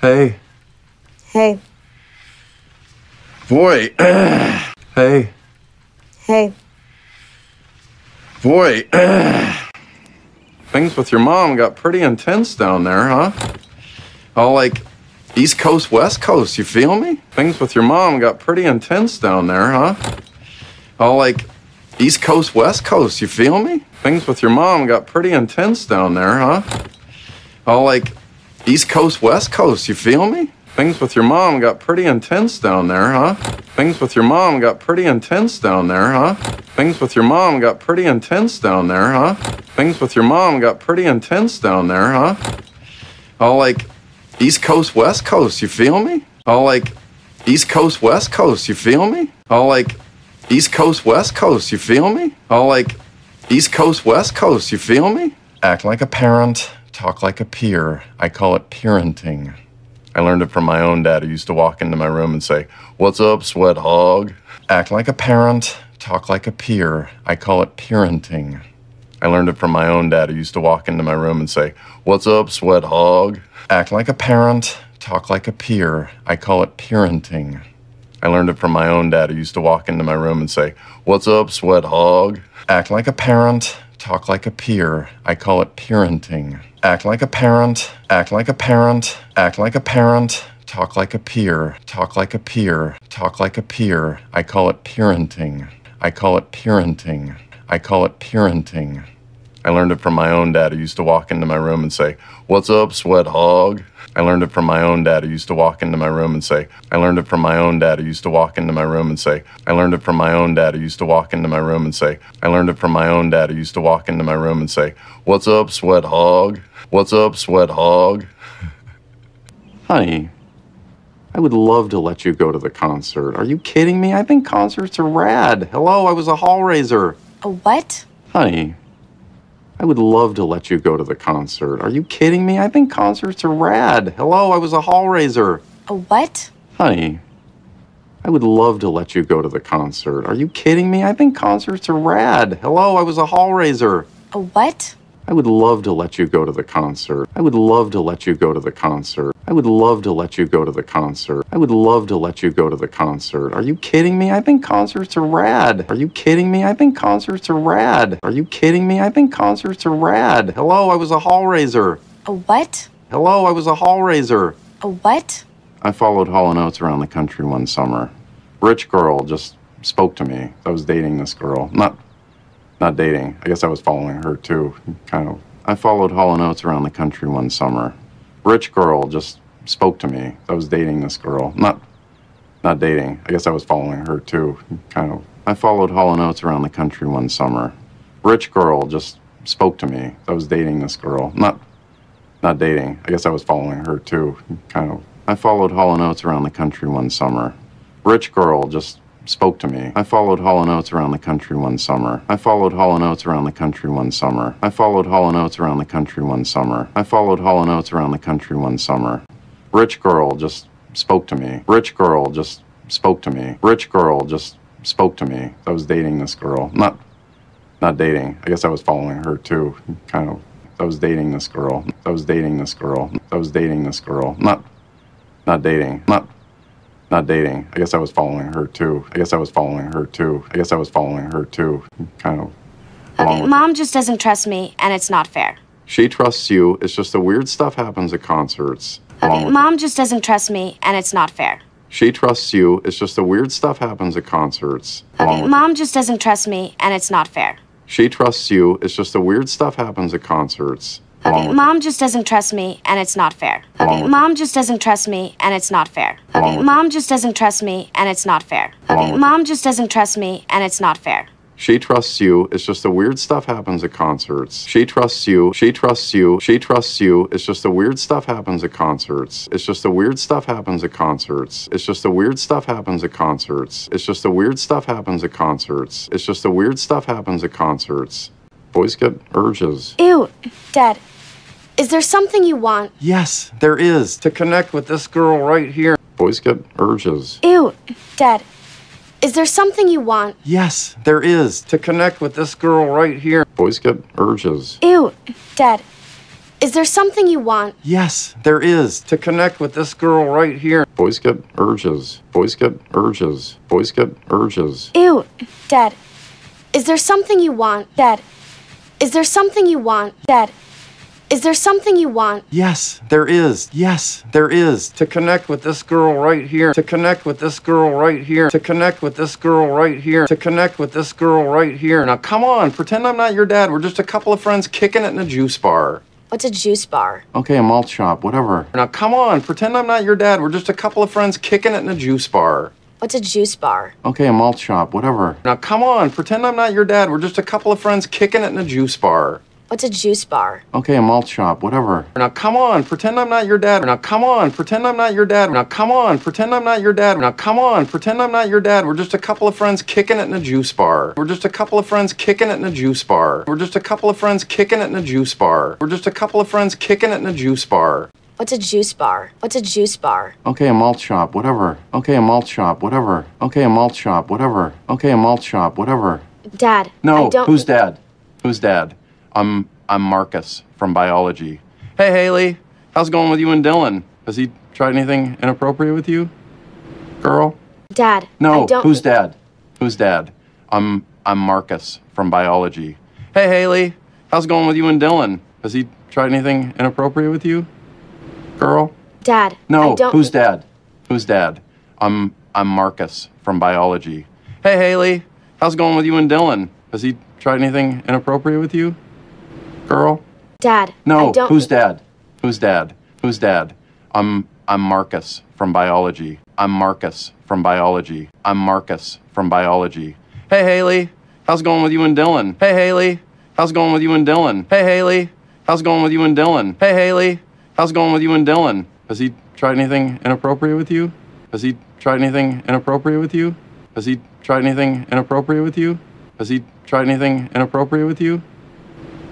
Hey. Hey. Boy. Hey. Hey. Boy. Things with your mom got pretty intense down there, huh? All like East Coast, West Coast, you feel me? Things with your mom got pretty intense down there, huh? All like East Coast, West Coast, you feel me? Things with your mom got pretty intense down there, huh? All like East Coast, West Coast, you feel me? Things with your mom got pretty intense down there, huh? Things with your mom got pretty intense down there, huh? Things with your mom got pretty intense down there, huh? Things with your mom got pretty intense down there, huh? All like East Coast, West Coast, you feel me? All like East Coast, West Coast, you feel me? All like East Coast, West Coast, you feel me? All like East Coast, West Coast, you feel me? Act like a parent, talk like a peer. I call it parenting. I learned it from my own dad, who used to walk into my room and say, "What's up, sweat hog?" Act like a parent, talk like a peer. I call it parenting. I learned it from my own dad, who used to walk into my room and say, "What's up, sweat hog?" Act like a parent, talk like a peer. I call it parenting. I learned it from my own dad, who used to walk into my room and say, "What's up, sweat hog?" Act like a parent, talk like a peer. I call it parenting. Act like a parent, act like a parent, act like a parent, talk like a peer, talk like a peer, talk like a peer. I call it parenting. I call it parenting. I call it parenting. I learned it from my own dad, who used to walk into my room and say, "What's up, sweat hog?" I learned it from my own dad, who used to walk into my room and say, I learned it from my own dad, who used to walk into my room and say, I learned it from my own dad, who used to walk into my room and say, I learned it from my own dad, who used to walk into my room and say, "What's up, sweat hog? What's up, sweat hog?" Honey, I would love to let you go to the concert. Are you kidding me? I think concerts are rad. Hello, I was a hall raiser. A what? Honey. I would love to let you go to the concert. Are you kidding me? I think concerts are rad. Hello, I was a hall raiser. A what? Honey, I would love to let you go to the concert. Are you kidding me? I think concerts are rad. Hello, I was a hall raiser. A what? I would love to let you go to the concert. I would love to let you go to the concert. I would love to let you go to the concert. I would love to let you go to the concert. Are you kidding me? I think concerts are rad. Are you kidding me? I think concerts are rad. Are you kidding me? I think concerts are rad. Hello, I was a hall raiser. A what? Hello, I was a hall raiser. A what? I followed Hall & Oates around the country one summer. Rich girl just spoke to me. I was dating this girl. Not dating. I guess I was following her too, kind of. I followed Hall & Oates around the country one summer. Rich girl just spoke to me. I was dating this girl. Not dating. I guess I was following her too, kind of. I followed Hall & Oates around the country one summer. Rich girl just spoke to me. I was dating this girl. Not dating. I guess I was following her too, kind of. I followed Hall & Oates around the country one summer. Rich girl just spoke to me. I followed Hall & Oates around the country one summer. I followed Hall & Oates around the country one summer. I followed Hall & Oates around the country one summer. I followed Hall & Oates around the country one summer. Rich girl just spoke to me. Rich girl just spoke to me. Rich girl just spoke to me. I was dating this girl. Not dating. I guess I was following her too, kind of. I was dating this girl. I was dating this girl. I was dating this girl. Not dating. Not dating. I guess I was following her too. I guess I was following her too. I guess I was following her too. Kind of. Okay, Mom just doesn't trust me, and it's not fair. She trusts you. It's just the weird stuff happens at concerts. Okay, Mom just doesn't trust me, and it's not fair. She trusts you. It's just the weird stuff happens at concerts. Okay, Mom just doesn't trust me, and it's not fair. She trusts you. It's just the weird stuff happens at concerts. Okay, Mom just doesn't trust me, and it's not fair. Okay, Mom just doesn't trust me, and it's not fair. Okay, Mom just doesn't trust me, and it's not fair. Okay, Mom just doesn't trust me, and it's not fair. She trusts you. It's just the weird stuff happens at concerts. She trusts you. She trusts you. She trusts you. It's just the weird stuff happens at concerts. It's just the weird stuff happens at concerts. It's just the weird stuff happens at concerts. It's just the weird stuff happens at concerts. It's just the weird stuff happens at concerts. Boys get urges. Ew, Dad. Is there something you want? Yes, there is. To connect with this girl right here. Boys get urges. Ew, Dad. Is there something you want? Yes, there is. To connect with this girl right here. Boys get urges. Ew, Dad. Is there something you want? Yes, there is. To connect with this girl right here. Boys get urges. Boys get urges. Boys get urges. Ew. Dad, is there something you want? Dad, is there something you want? Dad, is there something you want? Yes, there is. Yes, there is. To connect with this girl right here. To connect with this girl right here. To connect with this girl right here. To connect with this girl right here. Now, come on. Pretend I'm not your dad. We're just a couple of friends kicking it in a juice bar. What's a juice bar? Okay, a malt shop, whatever. Now, come on, pretend I'm not your dad. We're just a couple of friends kicking it in a juice bar. What's a juice bar? Okay, a malt shop, whatever. Now, come on, pretend I'm not your dad. We're just a couple of friends kicking it in a juice bar. What's a juice bar? Okay, a malt shop, whatever. Now, come on, pretend I'm not your dad. Now, come on, pretend I'm not your dad. Now, come on, pretend I'm not your dad. Now, come on, pretend I'm not your dad. We're just a couple of friends kicking it in a juice bar. We're just a couple of friends kicking it in a juice bar. We're just a couple of friends kicking it in a juice bar. We're just a couple of friends kicking it in a juice bar. What's a juice bar? What's a juice bar? Okay, a malt shop, whatever. Okay, a malt shop, whatever. Okay, a malt shop, whatever. Okay, a malt shop, whatever. Dad, no, I don't... Who's dad? Who's dad? I'm Marcus from biology. Hey, Haley, how's it going with you and Dylan? Has he tried anything inappropriate with you, girl? Dad, no, I don't... Who's dad? Who's dad? I'm Marcus from biology. Hey, Haley, how's it going with you and Dylan? Has he tried anything inappropriate with you, girl? Dad, no, I don't... Who's dad? Who's dad? I'm Marcus from biology. Hey, Haley, how's it going with you and Dylan? Has he tried anything inappropriate with you, girl? Dad, no, who's dad? Who's dad? Who's dad? I'm Marcus from biology. I'm Marcus from biology. I'm Marcus from biology. Hey, Haley, how's it going with you and Dylan? Hey, Haley, how's it going with you and Dylan? Hey, Haley, how's it going with you and Dylan? Hey, Haley, how's it going with you and Dylan? Has he tried anything inappropriate with you? Has he tried anything inappropriate with you? Has he tried anything inappropriate with you? Has he tried anything inappropriate with you,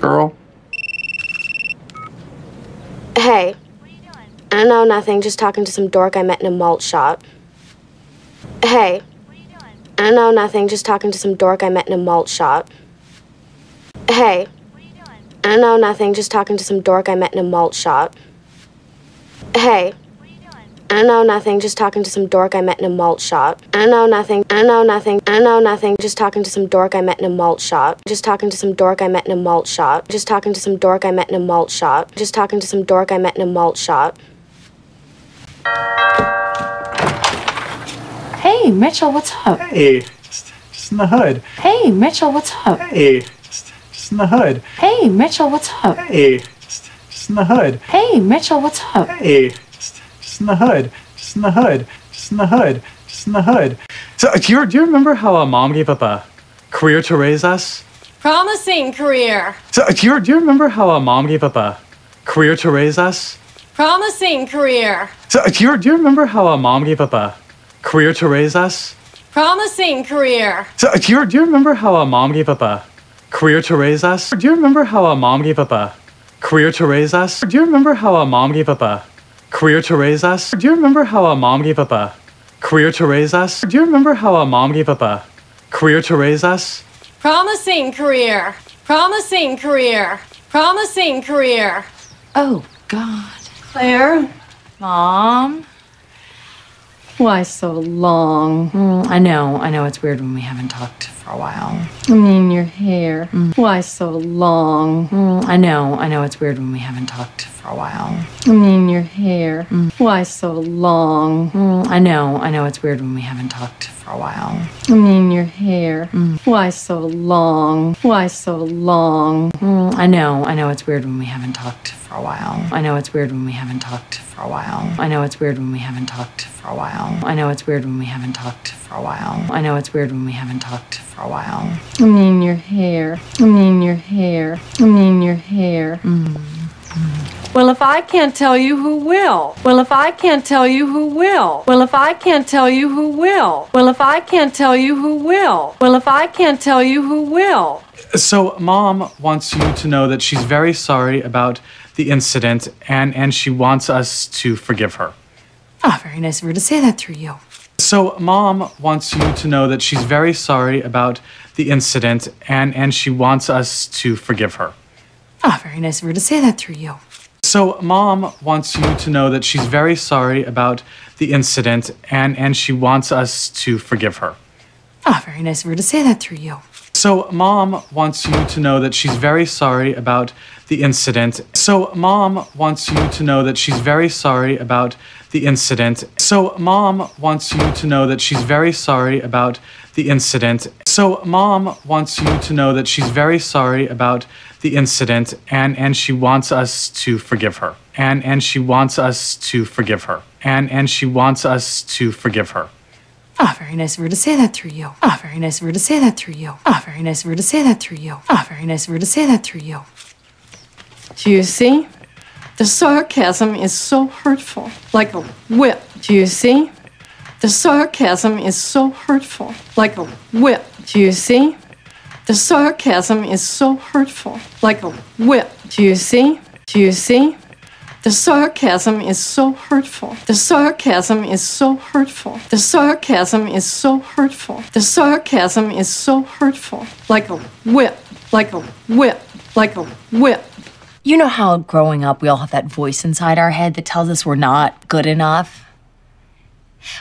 girl? Hey, what are you doing? I know nothing, just talking to some dork I met in a malt shop. Hey, what are you doing? I know nothing, just talking to some dork I met in a malt shop. Hey, what are you doing? I know nothing, just talking to some dork I met in a malt shop. Hey, what are you doing? I know nothing, just talking to some dork I met in a malt shop. I know nothing, I know nothing, I know nothing, just talking to some dork I met in a malt shop. Just talking to some dork I met in a malt shop. Just talking to some dork I met in a malt shop. Just talking to some dork I met in a malt shop. Hey, Mitchell, what's up? Hey, just in the hood. Hey, Mitchell, what's up? Hey, just in the hood. Hey, Mitchell, what's up? Hey, just in the hood. Hey, Mitchell, what's up? Hey. Just in the hood, just in the hood, just in the hood, just in the hood. So, do you remember how our mom gave up a career to raise us? Promising career. So, do you remember how our mom gave up a career to raise us? Promising career. So, do you remember how our mom gave up a career to raise us? Promising career. So, do you remember how our mom gave up a career to raise us? Do you remember how our mom gave up a career to raise us? Do you remember how our mom gave up a career to raise us? Do you remember how our mom gave up a career to raise us? Do you remember how our mom gave up a career to raise us? Promising career. Promising career. Promising career. Oh, God. Claire? Mom? Why so long? I know, it's weird when we haven't talked for a while. I mean, your hair. Why so long? I know, it's weird when we haven't talked for a while. I mean, your hair. Why so long? I know, it's weird when we haven't talked for a while. I mean, your hair. Why so long? Why so long? I know, it's weird when we haven't talked for a while. I know, it's weird when we haven't talked for a while. I know, it's weird when we haven't talked for a while. I know, it's weird when we haven't talked for a while. I know, it's weird when we haven't talked for a while. I mean, your hair. I mean, your hair. I mean, your hair. Well, if I can't tell you, who will? Well, if I can't tell you, who will? Well, if I can't tell you, who will? Well, if I can't tell you, who will? Well, if I can't tell you, who will? So, Mom wants you to know that she's very sorry about the incident, and she wants us to forgive her. Oh, very nice of her to say that through you. So, Mom wants you to know that she's very sorry about the incident, and she wants us to forgive her. Oh, very nice of her to say that through you. So Mom wants you to know that she's very sorry about the incident, and she wants us to forgive her. Oh, very nice of her to say that through you. So Mom wants you to know that she's very sorry about the incident. So Mom wants you to know that she's very sorry about the incident. So Mom wants you to know that she's very sorry about the incident. So Mom wants you to know that she's very sorry about the incident, and she wants us to forgive her. And she wants us to forgive her. And she wants us to forgive her. Ah, oh, very nice of her to say that through you. Ah, oh, very nice of her to say that through you. Ah, oh, very nice of her to say that through you. Ah, oh, very nice of her to say that through you. Do you see? The sarcasm is so hurtful, like a whip. Do you see? The sarcasm is so hurtful, like a whip. Do you see? The sarcasm is so hurtful, like a whip. Do you see? Do you see? The sarcasm is so hurtful. The sarcasm is so hurtful. The sarcasm is so hurtful. The sarcasm is so hurtful. Like a whip. Like a whip. Like a whip. You know how growing up we all have that voice inside our head that tells us we're not good enough?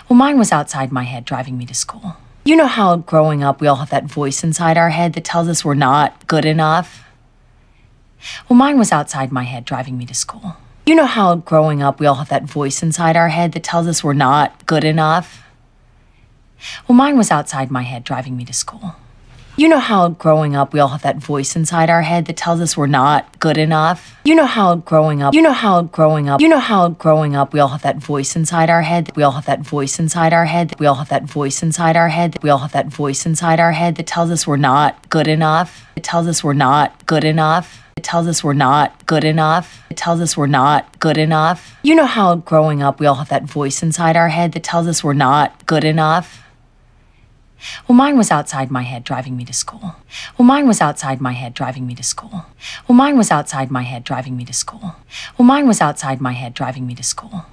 Well, mine was outside my head driving me to school. You know how growing up we all have that voice inside our head that tells us we're not good enough? Well, mine was outside my head driving me to school. You know how growing up we all have that voice inside our head that tells us we're not good enough? Well, mine was outside my head driving me to school. You know how growing up we all have that voice inside our head that tells us we're not good enough? You know how growing up, you know how growing up, you know how growing up we all have that voice inside our head, we all have that voice inside our head, we all have that voice inside our head, we all have that voice inside our head that tells us we're not good enough. It tells us we're not good enough. It tells us we're not good enough. It tells us we're not good enough. You know how growing up we all have that voice inside our head that tells us we're not good enough? Well, mine was outside my head driving me to school. Well, mine was outside my head driving me to school. Well, mine was outside my head driving me to school. Well, mine was outside my head driving me to school.